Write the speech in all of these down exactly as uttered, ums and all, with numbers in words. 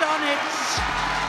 done it.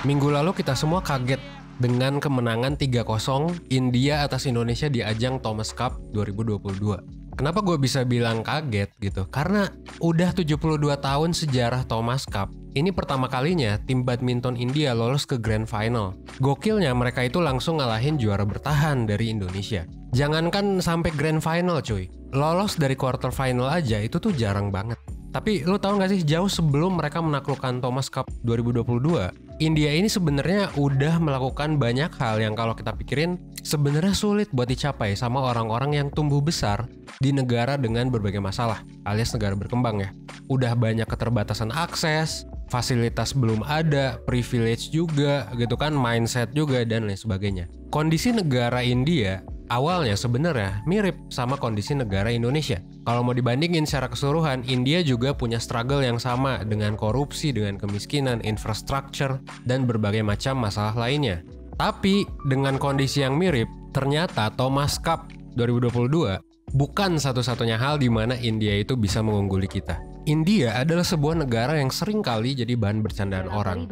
Minggu lalu kita semua kaget dengan kemenangan tiga kosong India atas Indonesia di ajang Thomas Cup dua ribu dua puluh dua. Kenapa gue bisa bilang kaget gitu? Karena udah tujuh puluh dua tahun sejarah Thomas Cup. Ini pertama kalinya tim badminton India lolos ke Grand Final. Gokilnya mereka itu langsung ngalahin juara bertahan dari Indonesia. Jangankan sampai Grand Final cuy, lolos dari quarter final aja itu tuh jarang banget. Tapi lo tau gak sih, jauh sebelum mereka menaklukkan Thomas Cup dua ribu dua puluh dua, India ini sebenarnya udah melakukan banyak hal yang kalau kita pikirin sebenarnya sulit buat dicapai sama orang-orang yang tumbuh besar di negara dengan berbagai masalah, alias negara berkembang ya. Udah banyak keterbatasan akses, fasilitas belum ada, privilege juga gitu kan, mindset juga dan lain sebagainya. Kondisi negara India awalnya sebenarnya mirip sama kondisi negara Indonesia. Kalau mau dibandingin secara keseluruhan, India juga punya struggle yang sama dengan korupsi, dengan kemiskinan, infrastruktur, dan berbagai macam masalah lainnya. Tapi dengan kondisi yang mirip, ternyata Thomas Cup dua ribu dua puluh dua bukan satu-satunya hal di mana India itu bisa mengungguli kita. India adalah sebuah negara yang sering kali jadi bahan bercandaan orang.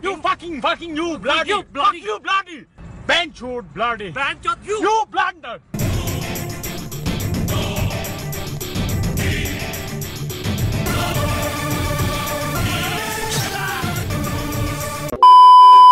You fucking fucking you bloody you bloody you bloody bench you bloody bench you you blunder.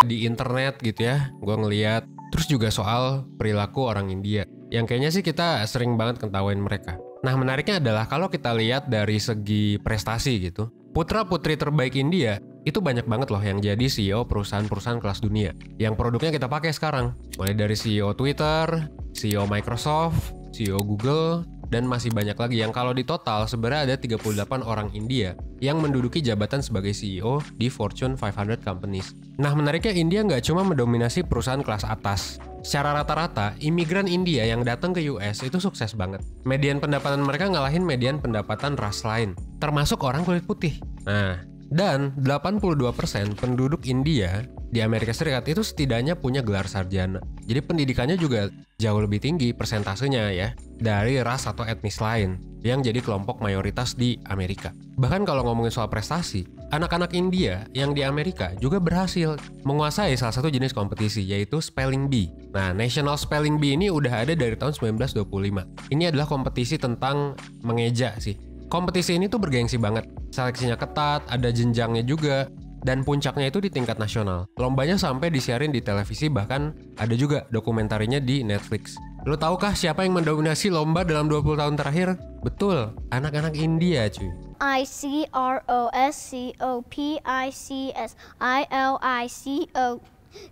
Di internet gitu ya, gue ngeliat. Terus juga soal perilaku orang India, yang kayaknya sih kita sering banget ketawain mereka. Nah menariknya adalah kalau kita lihat dari segi prestasi gitu, putra putri terbaik India itu banyak banget loh yang jadi C E O perusahaan-perusahaan kelas dunia yang produknya kita pakai sekarang, mulai dari C E O Twitter, C E O Microsoft, C E O Google, dan masih banyak lagi yang kalau di total sebenarnya ada tiga puluh delapan orang India yang menduduki jabatan sebagai C E O di Fortune lima ratus companies. Nah menariknya India nggak cuma mendominasi perusahaan kelas atas. Secara rata-rata, imigran India yang datang ke U S itu sukses banget. Median pendapatan mereka ngalahin median pendapatan ras lain, termasuk orang kulit putih. Nah, dan delapan puluh dua persen penduduk India di Amerika Serikat itu setidaknya punya gelar sarjana. Jadi pendidikannya juga jauh lebih tinggi persentasenya ya dari ras atau etnis lain yang jadi kelompok mayoritas di Amerika. Bahkan kalau ngomongin soal prestasi, anak-anak India yang di Amerika juga berhasil menguasai salah satu jenis kompetisi yaitu Spelling Bee. Nah, National Spelling Bee ini udah ada dari tahun seribu sembilan ratus dua puluh lima. Ini adalah kompetisi tentang mengeja sih. Kompetisi ini tuh bergengsi banget, seleksinya ketat, ada jenjangnya juga, dan puncaknya itu di tingkat nasional. Lombanya sampai disiarin di televisi, bahkan ada juga dokumentarinya di Netflix. Lo tahukah siapa yang mendominasi lomba dalam dua puluh tahun terakhir? Betul, anak-anak India cuy. I C R O S C O P I C S I L I C O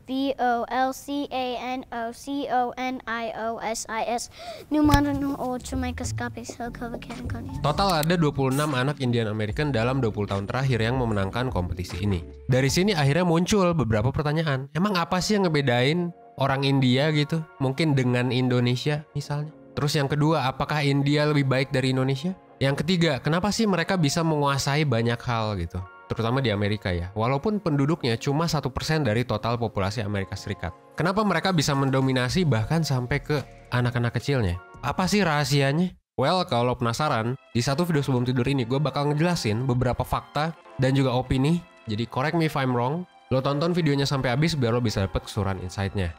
V O L C A N O C O N I O S I S New Modern Old Microscopic Cell Cover Category. Total ada dua puluh enam anak Indian American dalam dua puluh tahun terakhir yang memenangkan kompetisi ini. Dari sini akhirnya muncul beberapa pertanyaan. Emang apa sih yang ngebedain orang India gitu? Mungkin dengan Indonesia misalnya. Terus yang kedua, apakah India lebih baik dari Indonesia? Yang ketiga, kenapa sih mereka bisa menguasai banyak hal gitu? Terutama di Amerika ya, walaupun penduduknya cuma satu persen dari total populasi Amerika Serikat. Kenapa mereka bisa mendominasi bahkan sampai ke anak-anak kecilnya? Apa sih rahasianya? Well, kalau penasaran, di satu video sebelum tidur ini gue bakal ngejelasin beberapa fakta dan juga opini. Jadi correct me if I'm wrong, lo tonton videonya sampai habis biar lo bisa dapet keseluruhan insight-nya.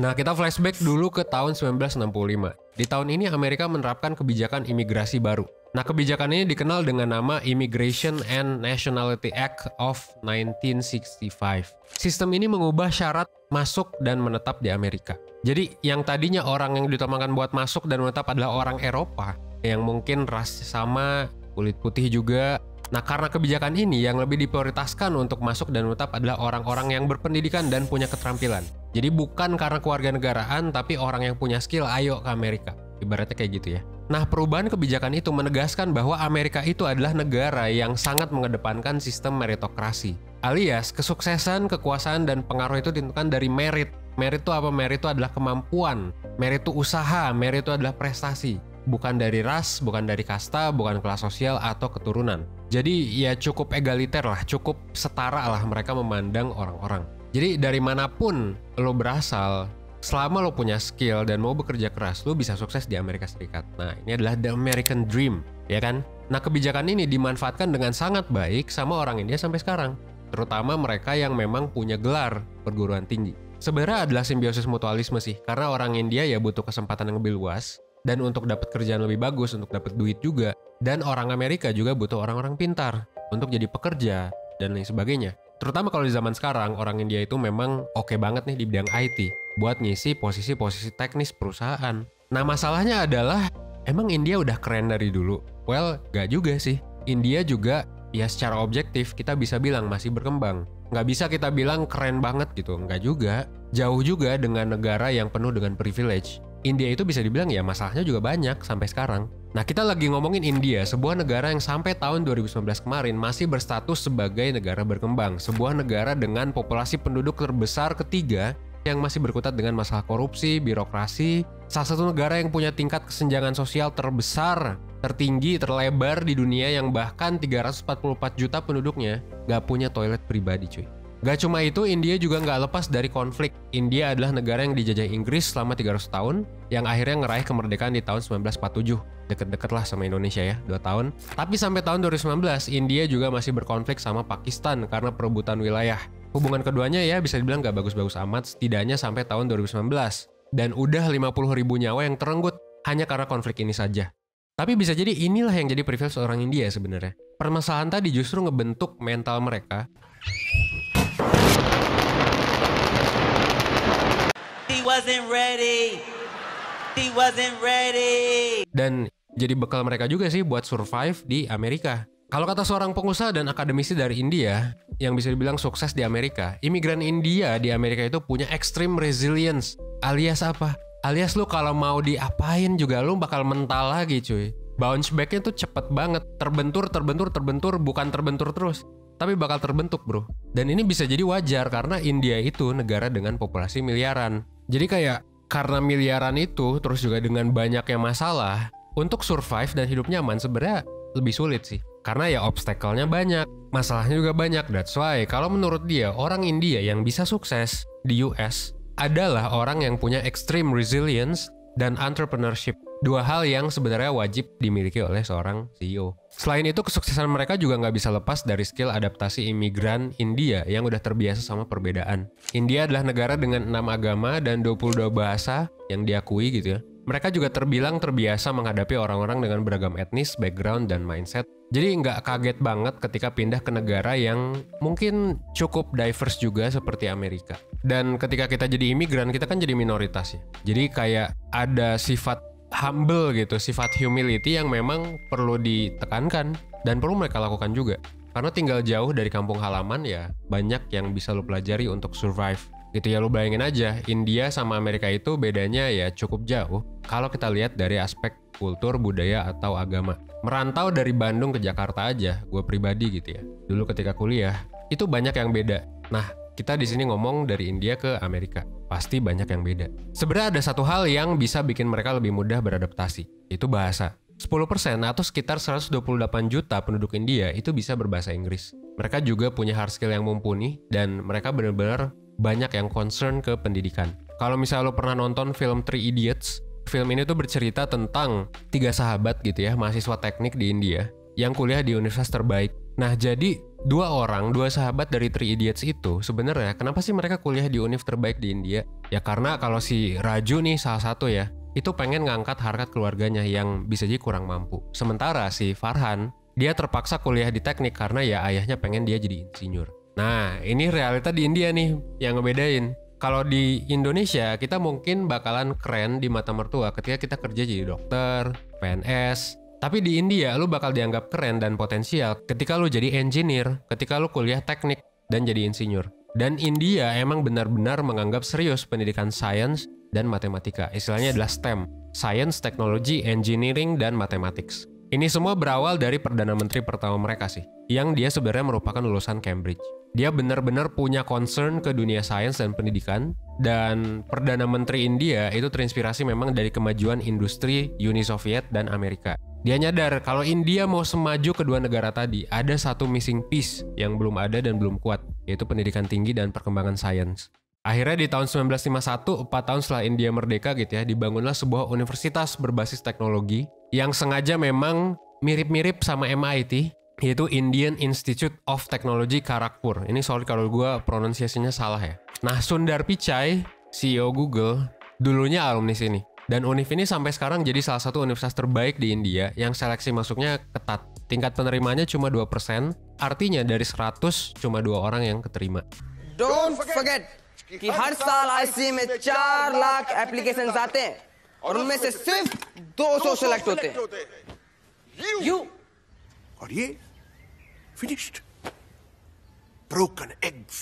Nah, kita flashback dulu ke tahun seribu sembilan ratus enam puluh lima. Di tahun ini Amerika menerapkan kebijakan imigrasi baru. Nah, kebijakan ini dikenal dengan nama Immigration and Nationality Act of nineteen sixty-five. Sistem ini mengubah syarat masuk dan menetap di Amerika. Jadi, yang tadinya orang yang diutamakan buat masuk dan menetap adalah orang Eropa, yang mungkin ras sama, kulit putih juga. Nah, karena kebijakan ini yang lebih diprioritaskan untuk masuk dan menetap adalah orang-orang yang berpendidikan dan punya keterampilan. Jadi bukan karena kewarganegaraan, tapi orang yang punya skill ayo ke Amerika. Ibaratnya kayak gitu ya. Nah, perubahan kebijakan itu menegaskan bahwa Amerika itu adalah negara yang sangat mengedepankan sistem meritokrasi. Alias, kesuksesan, kekuasaan, dan pengaruh itu ditentukan dari merit. Merit itu apa? Merit itu adalah kemampuan. Merit itu usaha. Merit itu adalah prestasi. bukan dari ras, bukan dari kasta, bukan kelas sosial atau keturunan. Jadi ya cukup egaliter lah, cukup setara lah mereka memandang orang-orang. Jadi dari manapun lo berasal, selama lo punya skill dan mau bekerja keras, lo bisa sukses di Amerika Serikat. Nah, ini adalah The American Dream, ya kan? Nah, kebijakan ini dimanfaatkan dengan sangat baik sama orang India sampai sekarang, terutama mereka yang memang punya gelar perguruan tinggi. Sebenarnya adalah simbiosis mutualisme sih, karena orang India ya butuh kesempatan yang lebih luas, dan untuk dapat kerjaan lebih bagus, untuk dapat duit juga, dan orang Amerika juga butuh orang-orang pintar untuk jadi pekerja dan lain sebagainya. Terutama kalau di zaman sekarang, orang India itu memang oke banget nih di bidang I T buat ngisi posisi-posisi teknis perusahaan. Nah, masalahnya adalah emang India udah keren dari dulu? Well, gak juga sih. India juga ya secara objektif kita bisa bilang masih berkembang. Nggak bisa kita bilang keren banget gitu, nggak juga. Jauh juga dengan negara yang penuh dengan privilege. India itu bisa dibilang ya masalahnya juga banyak sampai sekarang. Nah, kita lagi ngomongin India, sebuah negara yang sampai tahun dua ribu sembilan belas kemarin masih berstatus sebagai negara berkembang. Sebuah negara dengan populasi penduduk terbesar ketiga yang masih berkutat dengan masalah korupsi, birokrasi. Salah satu negara yang punya tingkat kesenjangan sosial terbesar, tertinggi, terlebar di dunia, yang bahkan tiga ratus empat puluh empat juta penduduknya gak punya toilet pribadi, cuy. Gak cuma itu, India juga gak lepas dari konflik. India adalah negara yang dijajah Inggris selama tiga ratus tahun, yang akhirnya ngeraih kemerdekaan di tahun seribu sembilan ratus empat puluh tujuh. Deket-deket lah sama Indonesia ya, dua tahun. Tapi sampai tahun dua ribu sembilan belas, India juga masih berkonflik sama Pakistan karena perebutan wilayah. Hubungan keduanya ya bisa dibilang gak bagus-bagus amat, setidaknya sampai tahun dua ribu sembilan belas. Dan udah lima puluh ribu nyawa yang terenggut hanya karena konflik ini saja. Tapi bisa jadi inilah yang jadi privilege orang India sebenarnya. Permasalahan tadi justru ngebentuk mental mereka. He wasn't ready. He wasn't ready. Dan jadi bekal mereka juga sih buat survive di Amerika. Kalau kata seorang pengusaha dan akademisi dari India yang bisa dibilang sukses di Amerika, imigran India di Amerika itu punya extreme resilience. Alias apa? Alias lu kalau mau diapain juga lu bakal mental lagi, cuy. Bounce back-nya tuh cepet banget. Terbentur, terbentur, terbentur. Bukan terbentur terus, tapi bakal terbentuk, bro. Dan ini bisa jadi wajar karena India itu negara dengan populasi miliaran. Jadi kayak karena miliaran itu, terus juga dengan banyaknya masalah, untuk survive dan hidup nyaman sebenarnya lebih sulit sih. Karena ya obstacle-nya banyak, masalahnya juga banyak. That's why kalau menurut dia, orang India yang bisa sukses di U S adalah orang yang punya extreme resilience dan entrepreneurship. Dua hal yang sebenarnya wajib dimiliki oleh seorang C E O. Selain itu, kesuksesan mereka juga nggak bisa lepas dari skill adaptasi imigran India yang udah terbiasa sama perbedaan. India adalah negara dengan enam agama dan dua puluh dua bahasa yang diakui gitu ya. Mereka juga terbilang terbiasa menghadapi orang-orang dengan beragam etnis, background, dan mindset. Jadi nggak kaget banget ketika pindah ke negara yang mungkin cukup diverse juga seperti Amerika. Dan ketika kita jadi imigran, kita kan jadi minoritas ya. Jadi kayak ada sifat humble gitu, sifat humility yang memang perlu ditekankan dan perlu mereka lakukan juga. Karena tinggal jauh dari kampung halaman ya banyak yang bisa lo pelajari untuk survive. Gitu ya, lo bayangin aja, India sama Amerika itu bedanya ya cukup jauh kalau kita lihat dari aspek kultur, budaya, atau agama. Merantau dari Bandung ke Jakarta aja, gue pribadi gitu ya, dulu ketika kuliah, itu banyak yang beda. Nah, kita di sini ngomong dari India ke Amerika, pasti banyak yang beda. Sebenarnya ada satu hal yang bisa bikin mereka lebih mudah beradaptasi, yaitu bahasa. sepuluh persen atau sekitar seratus dua puluh delapan juta penduduk India itu bisa berbahasa Inggris. Mereka juga punya hard skill yang mumpuni, dan mereka benar-benar banyak yang concern ke pendidikan. Kalau misalnya lo pernah nonton film Three Idiots, film ini tuh bercerita tentang tiga sahabat gitu ya, mahasiswa teknik di India yang kuliah di universitas terbaik. Nah, jadi dua orang, dua sahabat dari Three Idiots itu sebenarnya kenapa sih mereka kuliah di univ terbaik di India? Ya karena kalau si Raju nih salah satu ya, itu pengen ngangkat harkat keluarganya yang bisa jadi kurang mampu. Sementara si Farhan, dia terpaksa kuliah di teknik karena ya ayahnya pengen dia jadi insinyur. Nah, ini realita di India nih yang ngebedain. Kalau di Indonesia, kita mungkin bakalan keren di mata mertua ketika kita kerja jadi dokter, P N S. Tapi di India, lu bakal dianggap keren dan potensial ketika lu jadi engineer, ketika lu kuliah teknik, dan jadi insinyur. Dan India emang benar-benar menganggap serius pendidikan sains dan matematika. Istilahnya adalah STEM, Science, Technology, Engineering, dan Mathematics. Ini semua berawal dari Perdana Menteri pertama mereka sih, yang dia sebenarnya merupakan lulusan Cambridge. Dia benar-benar punya concern ke dunia sains dan pendidikan, Dan Perdana Menteri India itu terinspirasi memang dari kemajuan industri Uni Soviet dan Amerika. Dia nyadar kalau India mau semaju kedua negara tadi, ada satu missing piece yang belum ada dan belum kuat, yaitu pendidikan tinggi dan perkembangan sains. Akhirnya di tahun seribu sembilan ratus lima puluh satu, empat tahun setelah India merdeka gitu ya, dibangunlah sebuah universitas berbasis teknologi yang sengaja memang mirip-mirip sama M I T, yaitu Indian Institute of Technology Kharagpur. Ini sorry kalau gue pronunciasinya salah ya. Nah, Sundar Pichai, C E O Google, dulunya alumni sini. Dan univ ini sampai sekarang jadi salah satu universitas terbaik di India yang seleksi masuknya ketat. Tingkat penerimanya cuma dua persen, artinya dari seratus cuma dua orang yang keterima. Don't forget कि हर साल आईसीएम में चार लाख एप्लीकेशंस आते हैं और उनमें से सिर्फ दो सौ सेलेक्ट होते हैं। यू और ये finished broken eggs.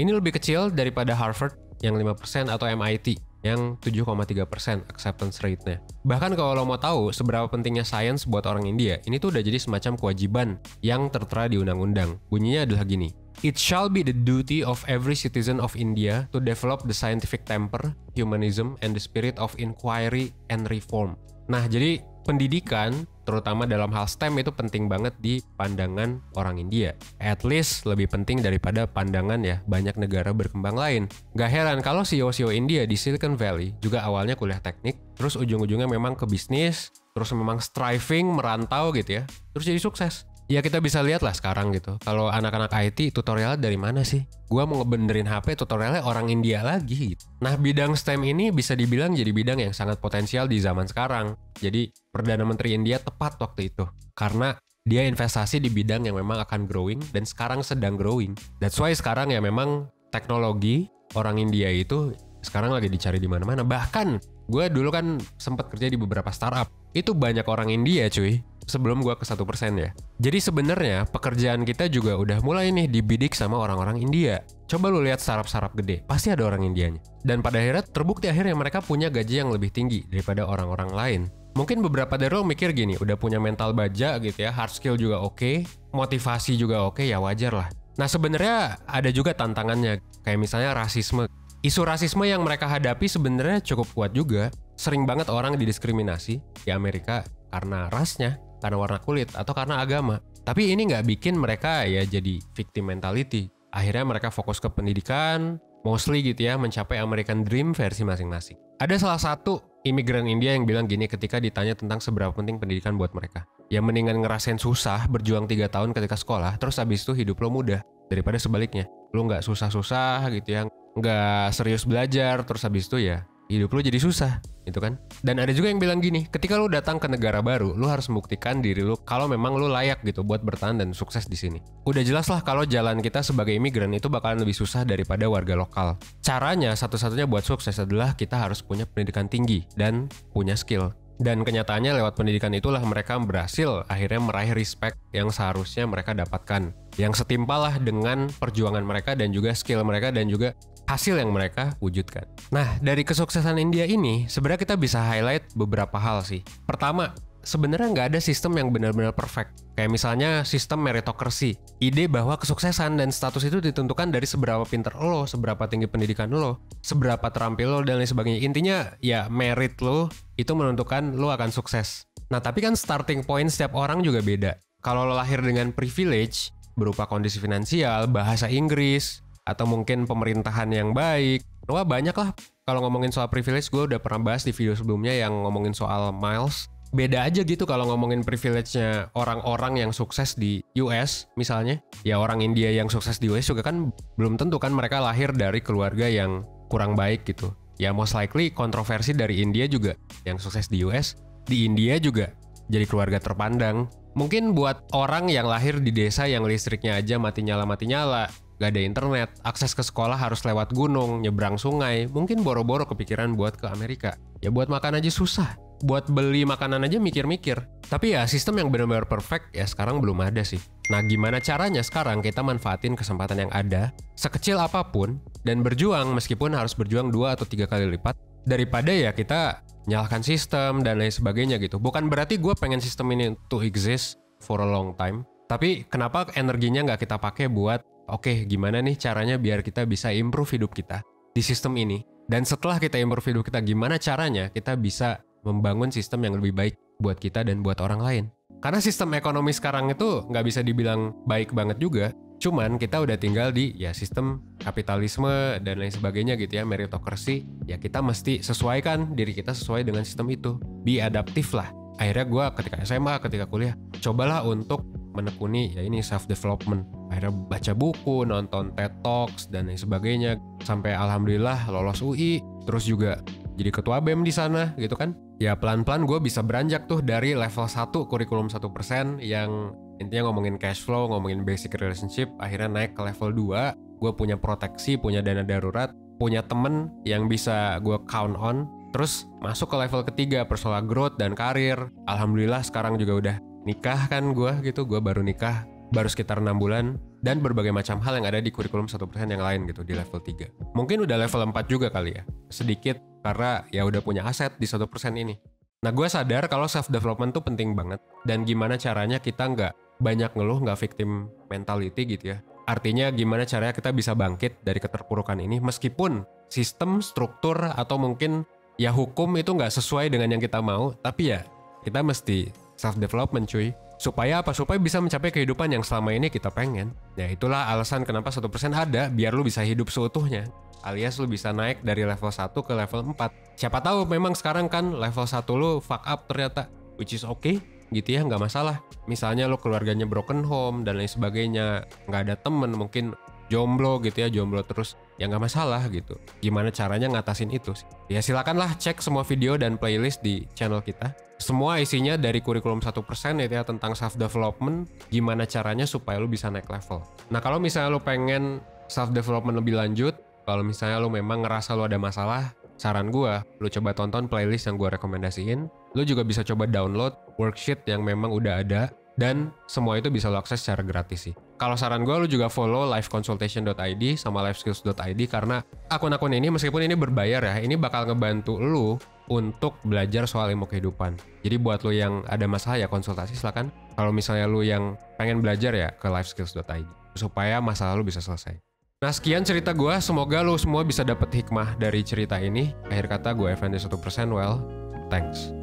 Ini lebih kecil daripada Harvard yang lima persen atau M I T yang tujuh koma tiga persen acceptance rate-nya. Bahkan kalau lo mau tahu seberapa pentingnya sains buat orang India, ini tuh udah jadi semacam kewajiban yang tertera di undang-undang. Bunyinya adalah gini. It shall be the duty of every citizen of India to develop the scientific temper, humanism, and the spirit of inquiry and reform. Nah, jadi pendidikan, terutama dalam hal STEM, itu penting banget di pandangan orang India. At least lebih penting daripada pandangan ya banyak negara berkembang lain. Gak heran kalau C E O-C E O India di Silicon Valley juga awalnya kuliah teknik, terus ujung-ujungnya memang ke bisnis, terus memang striving, merantau gitu ya, terus jadi sukses. Ya kita bisa lihat lah sekarang gitu. Kalau anak-anak I T tutorial dari mana sih? Gua mau ngebenerin H P tutorialnya orang India lagi gitu. Nah, bidang STEM ini bisa dibilang jadi bidang yang sangat potensial di zaman sekarang. Jadi Perdana Menteri India tepat waktu itu karena dia investasi di bidang yang memang akan growing dan sekarang sedang growing. That's why sekarang ya memang teknologi orang India itu sekarang lagi dicari di mana-mana. Bahkan gue dulu kan sempat kerja di beberapa startup. Itu banyak orang India cuy. Sebelum gua ke Satu Persen ya. Jadi sebenarnya pekerjaan kita juga udah mulai nih dibidik sama orang-orang India. Coba lu lihat startup-startup gede, pasti ada orang Indianya. Dan pada akhirnya terbukti akhirnya mereka punya gaji yang lebih tinggi daripada orang-orang lain. Mungkin beberapa dari lu mikir gini, udah punya mental baja gitu ya, hard skill juga oke, okay, motivasi juga oke, okay, ya wajar lah. Nah sebenarnya ada juga tantangannya, kayak misalnya rasisme. Isu rasisme yang mereka hadapi sebenarnya cukup kuat juga. Sering banget orang didiskriminasi di Amerika karena rasnya, karena warna kulit, atau karena agama. Tapi ini nggak bikin mereka ya jadi victim mentality. Akhirnya mereka fokus ke pendidikan, mostly gitu ya, mencapai American Dream versi masing-masing. Ada salah satu imigran India yang bilang gini ketika ditanya tentang seberapa penting pendidikan buat mereka. Ya mendingan ngerasain susah, berjuang tiga tahun ketika sekolah, terus habis itu hidup lo mudah, daripada sebaliknya. Lo nggak susah-susah gitu ya, nggak serius belajar, terus habis itu ya, hidup lu jadi susah, gitu kan? Dan ada juga yang bilang gini, ketika lu datang ke negara baru, lu harus membuktikan diri lu kalau memang lu layak gitu buat bertahan dan sukses di sini. Udah jelas lah kalau jalan kita sebagai imigran itu bakalan lebih susah daripada warga lokal. Caranya satu-satunya buat sukses adalah kita harus punya pendidikan tinggi dan punya skill. Dan kenyataannya lewat pendidikan itulah mereka berhasil akhirnya meraih respect yang seharusnya mereka dapatkan. Yang setimpalah dengan perjuangan mereka dan juga skill mereka dan juga hasil yang mereka wujudkan. Nah, dari kesuksesan India ini sebenarnya kita bisa highlight beberapa hal sih. Pertama, sebenarnya nggak ada sistem yang benar-benar perfect. Kayak misalnya sistem meritokrasi. Ide bahwa kesuksesan dan status itu ditentukan dari seberapa pinter lo, seberapa tinggi pendidikan lo, seberapa terampil lo, dan lain sebagainya. Intinya ya merit lo itu menentukan lo akan sukses. Nah tapi kan starting point setiap orang juga beda. Kalau lo lahir dengan privilege berupa kondisi finansial, bahasa Inggris, atau mungkin pemerintahan yang baik. Wah banyak lah. Kalau ngomongin soal privilege gue udah pernah bahas di video sebelumnya yang ngomongin soal miles. Beda aja gitu kalau ngomongin privilege-nya orang-orang yang sukses di U S misalnya. Ya orang India yang sukses di U S juga kan belum tentu kan mereka lahir dari keluarga yang kurang baik gitu. Ya most likely kontroversi dari India juga yang sukses di U S, di India juga jadi keluarga terpandang. Mungkin buat orang yang lahir di desa yang listriknya aja mati nyala-mati nyala, gak ada internet, akses ke sekolah harus lewat gunung, nyebrang sungai, mungkin boro-boro kepikiran buat ke Amerika. Ya buat makan aja susah, buat beli makanan aja mikir-mikir. Tapi ya sistem yang benar-benar perfect ya sekarang belum ada sih. Nah gimana caranya sekarang kita manfaatin kesempatan yang ada, sekecil apapun, dan berjuang meskipun harus berjuang dua atau tiga kali lipat, daripada ya kita nyalahkan sistem dan lain sebagainya gitu. Bukan berarti gue pengen sistem ini to exist for a long time, tapi kenapa energinya nggak kita pakai buat oke, okay, gimana nih caranya biar kita bisa improve hidup kita. di sistem ini. Dan setelah kita improve hidup kita, gimana caranya kita bisa membangun sistem yang lebih baik buat kita dan buat orang lain. Karena sistem ekonomi sekarang itu nggak bisa dibilang baik banget juga, cuman kita udah tinggal di ya sistem kapitalisme dan lain sebagainya gitu ya, meritokrasi. Ya kita mesti sesuaikan diri kita sesuai dengan sistem itu. Be adaptif lah. Akhirnya gue ketika S M A, ketika kuliah, cobalah untuk menekuni ya ini self-development. Akhirnya baca buku, nonton TED Talks, dan lain sebagainya. Sampai alhamdulillah lolos U I, terus juga jadi ketua B E M di sana gitu kan. Ya pelan-pelan gue bisa beranjak tuh dari level satu, kurikulum satu persen yang intinya ngomongin cash flow, ngomongin basic relationship, akhirnya naik ke level dua. Gue punya proteksi, punya dana darurat, punya temen yang bisa gue count on. Terus masuk ke level ketiga, personal growth dan karir. Alhamdulillah sekarang juga udah nikah kan gue gitu. Gue baru nikah, baru sekitar enam bulan. Dan berbagai macam hal yang ada di kurikulum satu persen yang lain gitu di level tiga. Mungkin udah level empat juga kali ya, sedikit, karena ya udah punya aset di satu persen ini. Nah gue sadar kalau self-development tuh penting banget. Dan gimana caranya kita nggak banyak ngeluh, nggak victim mentality gitu ya. Artinya gimana caranya kita bisa bangkit dari keterpurukan ini meskipun sistem, struktur, atau mungkin ya hukum itu nggak sesuai dengan yang kita mau. Tapi ya kita mesti self-development cuy. Supaya apa? Supaya bisa mencapai kehidupan yang selama ini kita pengen. Ya itulah alasan kenapa satu persen ada, biar lu bisa hidup seutuhnya. Alias lu bisa naik dari level satu ke level empat. Siapa tahu memang sekarang kan level satu lu fuck up ternyata, which is okay gitu ya, nggak masalah. Misalnya lo keluarganya broken home dan lain sebagainya, nggak ada temen, mungkin jomblo gitu ya, jomblo terus, ya nggak masalah gitu. Gimana caranya ngatasin itu sih? Ya silakanlah cek semua video dan playlist di channel kita. Semua isinya dari kurikulum satu persen itu ya, tentang self development, gimana caranya supaya lo bisa naik level. Nah kalau misalnya lo pengen self development lebih lanjut, kalau misalnya lo memang ngerasa lo ada masalah, saran gue, lo coba tonton playlist yang gue rekomendasiin. Lo juga bisa coba download worksheet yang memang udah ada. Dan semua itu bisa lo akses secara gratis sih. Kalau saran gue, lo juga follow life consultation dot i d sama life skills dot i d. Karena akun-akun ini, meskipun ini berbayar ya, ini bakal ngebantu lo untuk belajar soal ilmu kehidupan. Jadi buat lo yang ada masalah ya konsultasi silakan. Kalau misalnya lo yang pengen belajar ya ke life skills dot i d. Supaya masalah lo bisa selesai. Nah sekian cerita gue, semoga lo semua bisa dapet hikmah dari cerita ini. Akhir kata gue Evan di satu persen, well, thanks.